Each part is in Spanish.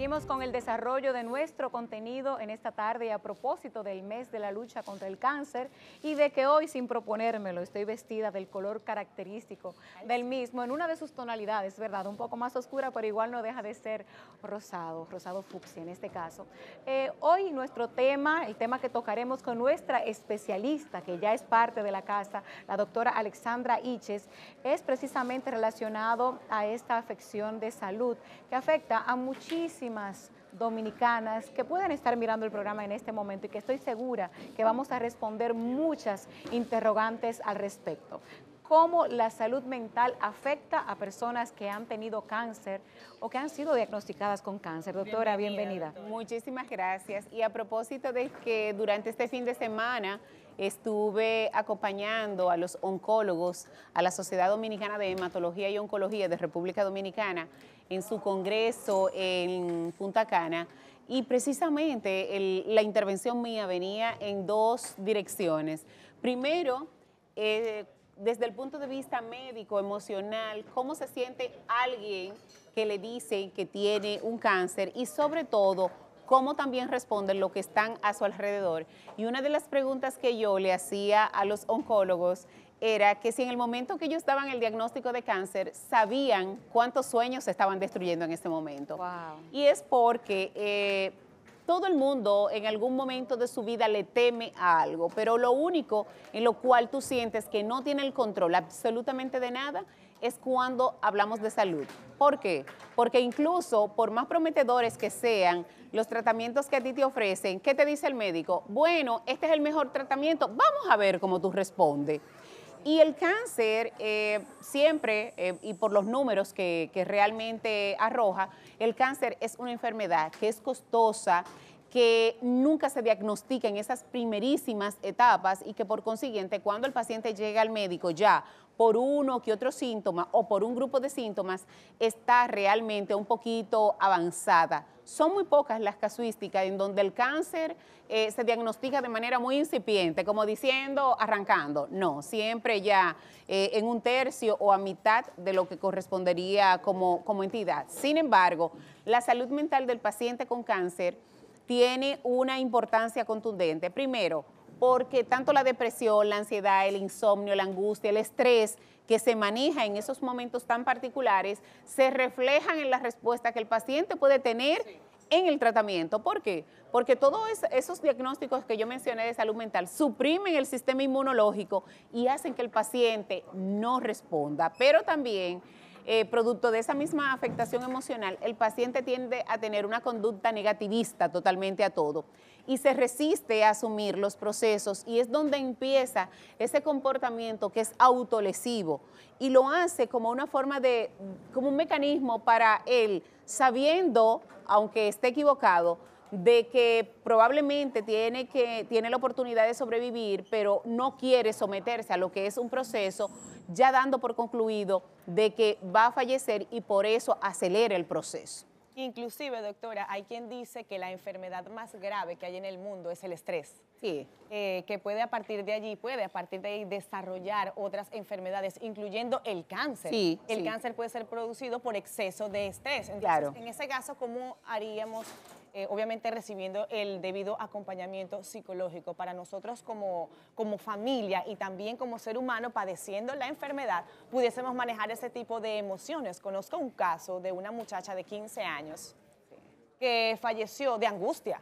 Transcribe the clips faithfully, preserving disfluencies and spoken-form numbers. Seguimos con el desarrollo de nuestro contenido en esta tarde a propósito del mes de la lucha contra el cáncer y de que hoy, sin proponérmelo, estoy vestida del color característico del mismo, en una de sus tonalidades, ¿verdad? Un poco más oscura, pero igual no deja de ser rosado, rosado fucsia en este caso. Eh, hoy nuestro tema, el tema que tocaremos con nuestra especialista, que ya es parte de la casa, la doctora Alexandra Hichez, es precisamente relacionado a esta afección de salud que afecta a muchísimos dominicanas que pueden estar mirando el programa en este momento y que estoy segura que vamos a responder muchas interrogantes al respecto. ¿Cómo la salud mental afecta a personas que han tenido cáncer o que han sido diagnosticadas con cáncer? Doctora, bienvenida. bienvenida. Muchísimas gracias. Y a propósito de que durante este fin de semana estuve acompañando a los oncólogos, a la Sociedad Dominicana de Hematología y Oncología de República Dominicana en su congreso en Punta Cana, y precisamente el, la intervención mía venía en dos direcciones. Primero, eh, desde el punto de vista médico, emocional, cómo se siente alguien que le dicen que tiene un cáncer y sobre todo, cómo también responden lo que están a su alrededor. Y una de las preguntas que yo le hacía a los oncólogos era que si en el momento que ellos daban el diagnóstico de cáncer, sabían cuántos sueños se estaban destruyendo en ese momento. Wow. Y es porque eh, todo el mundo en algún momento de su vida le teme a algo, pero lo único en lo cual tú sientes que no tiene el control absolutamente de nada es cuando hablamos de salud. ¿Por qué? Porque incluso, por más prometedores que sean los tratamientos que a ti te ofrecen, ¿qué te dice el médico? Bueno, este es el mejor tratamiento, vamos a ver cómo tú respondes. Y el cáncer eh, siempre, eh, y por los números que, que realmente arroja, el cáncer es una enfermedad que es costosa, que nunca se diagnostica en esas primerísimas etapas y que por consiguiente cuando el paciente llega al médico ya por uno que otro síntoma o por un grupo de síntomas está realmente un poquito avanzada. Son muy pocas las casuísticas en donde el cáncer eh, se diagnostica de manera muy incipiente, como diciendo, arrancando. No, siempre ya eh, en un tercio o a mitad de lo que correspondería como, como entidad. Sin embargo, la salud mental del paciente con cáncer tiene una importancia contundente. Primero, porque tanto la depresión, la ansiedad, el insomnio, la angustia, el estrés que se maneja en esos momentos tan particulares, se reflejan en la respuesta que el paciente puede tener en el tratamiento. ¿Por qué? Porque todos esos diagnósticos que yo mencioné de salud mental suprimen el sistema inmunológico y hacen que el paciente no responda, pero también Eh, producto de esa misma afectación emocional, el paciente tiende a tener una conducta negativista totalmente a todo y se resiste a asumir los procesos y es donde empieza ese comportamiento que es autolesivo y lo hace como una forma de, como un mecanismo para él, sabiendo, aunque esté equivocado, de que probablemente tiene, que, tiene la oportunidad de sobrevivir, pero no quiere someterse a lo que es un proceso, ya dando por concluido de que va a fallecer y por eso acelera el proceso. Inclusive, doctora, hay quien dice que la enfermedad más grave que hay en el mundo es el estrés. Sí. Eh, que puede a partir de allí, puede a partir de ahí desarrollar otras enfermedades, incluyendo el cáncer. Sí, el sí. cáncer puede ser producido por exceso de estrés. Entonces, claro. En ese caso, ¿cómo haríamos? Eh, obviamente recibiendo el debido acompañamiento psicológico para nosotros como, como familia y también como ser humano padeciendo la enfermedad, pudiésemos manejar ese tipo de emociones. Conozco un caso de una muchacha de quince años que falleció de angustia.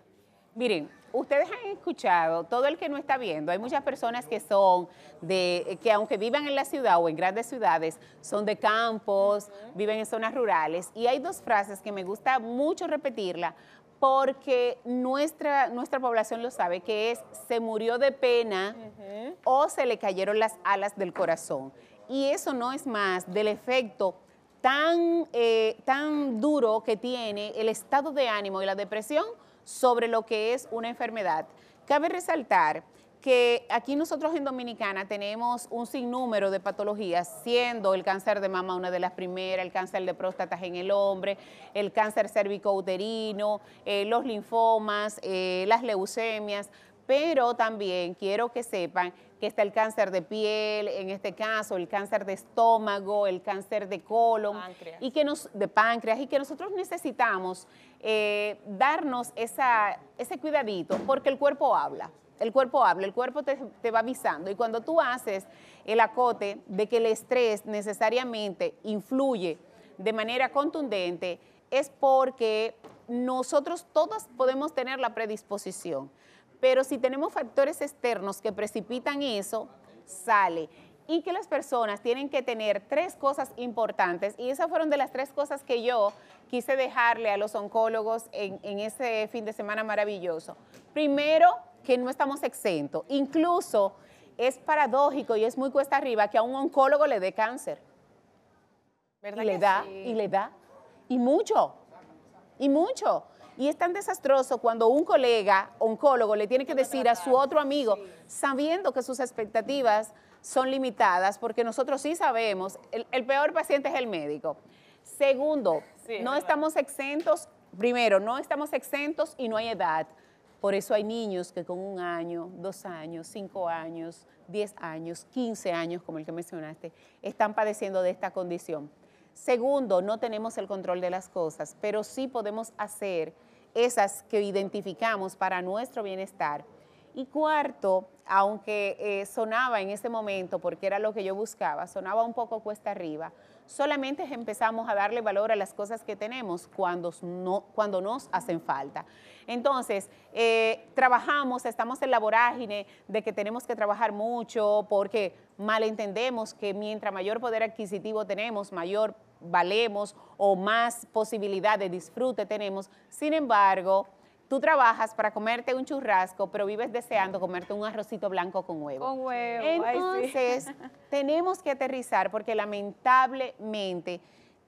Miren, ustedes han escuchado, todo el que no está viendo, hay muchas personas que son de, que aunque vivan en la ciudad o en grandes ciudades, son de campos, viven en zonas rurales, y hay dos frases que me gusta mucho repetirla, porque nuestra, nuestra población lo sabe, que es, se murió de pena uh-huh. o se le cayeron las alas del corazón. Y eso no es más del efecto tan, eh, tan duro que tiene el estado de ánimo y la depresión sobre lo que es una enfermedad. Cabe resaltar que aquí nosotros en Dominicana tenemos un sinnúmero de patologías, siendo el cáncer de mama una de las primeras, el cáncer de próstata en el hombre, el cáncer cérvico uterino, eh, los linfomas, eh, las leucemias, pero también quiero que sepan que está el cáncer de piel, en este caso el cáncer de estómago, el cáncer de colon, páncreas. Y que nos, de páncreas, y que nosotros necesitamos eh, darnos esa, ese cuidadito, porque el cuerpo habla, el cuerpo habla, el cuerpo te, te va avisando, y cuando tú haces el acote de que el estrés necesariamente influye de manera contundente, es porque nosotros todos podemos tener la predisposición. Pero si tenemos factores externos que precipitan eso, sale. Y que las personas tienen que tener tres cosas importantes, y esas fueron de las tres cosas que yo quise dejarle a los oncólogos en, en ese fin de semana maravilloso. Primero, que no estamos exentos. Incluso es paradójico y es muy cuesta arriba que a un oncólogo le dé cáncer. ¿Verdad? Y le da, sí. y le da, y mucho, y mucho. Y es tan desastroso cuando un colega oncólogo le tiene que decir a su otro amigo, sí, sabiendo que sus expectativas son limitadas, porque nosotros sí sabemos, el, el peor paciente es el médico. Segundo, sí, no es estamos verdad. exentos, primero, no estamos exentos y no hay edad. Por eso hay niños que con un año, dos años, cinco años, diez años, quince años, como el que mencionaste, están padeciendo de esta condición. Segundo, no tenemos el control de las cosas, pero sí podemos hacer esas que identificamos para nuestro bienestar. Y cuarto, aunque eh, sonaba en ese momento, porque era lo que yo buscaba, sonaba un poco cuesta arriba, solamente empezamos a darle valor a las cosas que tenemos cuando, no, cuando nos hacen falta. Entonces, eh, trabajamos, estamos en la vorágine de que tenemos que trabajar mucho porque malentendemos que mientras mayor poder adquisitivo tenemos, mayor valemos o más posibilidad de disfrute tenemos. Sin embargo, tú trabajas para comerte un churrasco, pero vives deseando comerte un arrocito blanco con huevo. Con huevo. Entonces, ay, sí. tenemos que aterrizar porque lamentablemente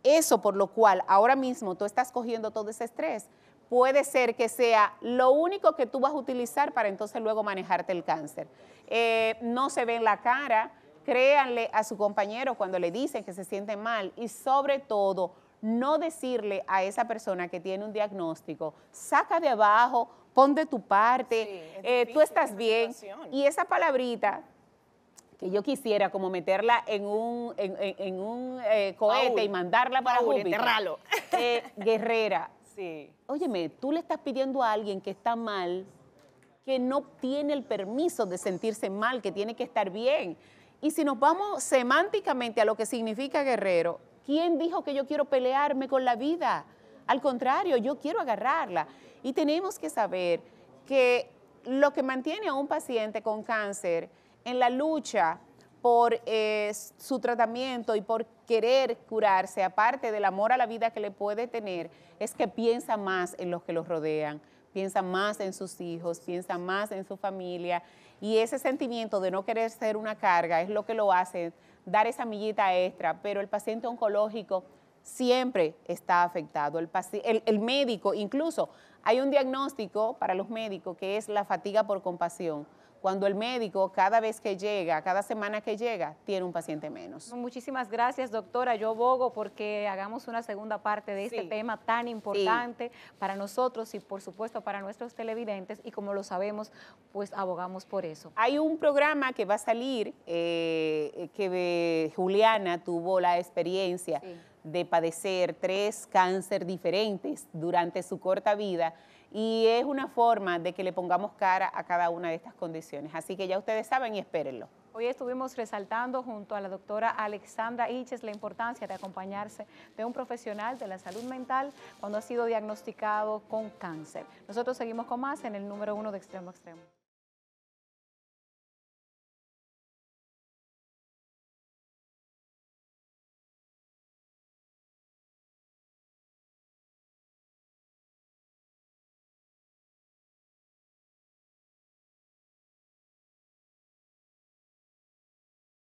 eso por lo cual ahora mismo tú estás cogiendo todo ese estrés puede ser que sea lo único que tú vas a utilizar para entonces luego manejarte el cáncer. Eh, no se ve en la cara, créanle a su compañero cuando le dicen que se siente mal y sobre todo no decirle a esa persona que tiene un diagnóstico, saca de abajo, pon de tu parte, sí, es eh, difícil, tú estás bien. Y esa palabrita que yo quisiera como meterla en un, en, en, en un eh, cohete Paul, y mandarla para Paul, Júpiter. Eh, guerrera, sí. Óyeme, tú le estás pidiendo a alguien que está mal, que no tiene el permiso de sentirse mal, que tiene que estar bien. Y si nos vamos semánticamente a lo que significa guerrero, ¿quién dijo que yo quiero pelearme con la vida? Al contrario, yo quiero agarrarla. Y tenemos que saber que lo que mantiene a un paciente con cáncer en la lucha por eh, su tratamiento y por querer curarse, aparte del amor a la vida que le puede tener, es que piensa más en los que los rodean, piensa más en sus hijos, piensa más en su familia. Y ese sentimiento de no querer ser una carga es lo que lo hace dar esa millita extra, pero el paciente oncológico siempre está afectado. El, el, el médico, incluso, hay un diagnóstico para los médicos que es la fatiga por compasión. Cuando el médico, cada vez que llega, cada semana que llega, tiene un paciente menos. Muchísimas gracias, doctora. Yo abogo porque hagamos una segunda parte de este sí. tema tan importante sí. para nosotros y, por supuesto, para nuestros televidentes. Y como lo sabemos, pues abogamos por eso. Hay un programa que va a salir, eh, que de Juliana tuvo la experiencia sí. de padecer tres cánceres diferentes durante su corta vida. Y es una forma de que le pongamos cara a cada una de estas condiciones. Así que ya ustedes saben y espérenlo. Hoy estuvimos resaltando junto a la doctora Alexandra Hichez la importancia de acompañarse de un profesional de la salud mental cuando ha sido diagnosticado con cáncer. Nosotros seguimos con más en el número uno de Extremo a Extremo.